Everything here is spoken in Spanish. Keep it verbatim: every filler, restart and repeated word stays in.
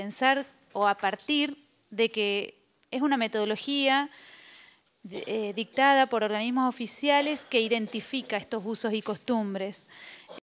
pensar o a partir de que es una metodología eh, dictada por organismos oficiales que identifica estos usos y costumbres.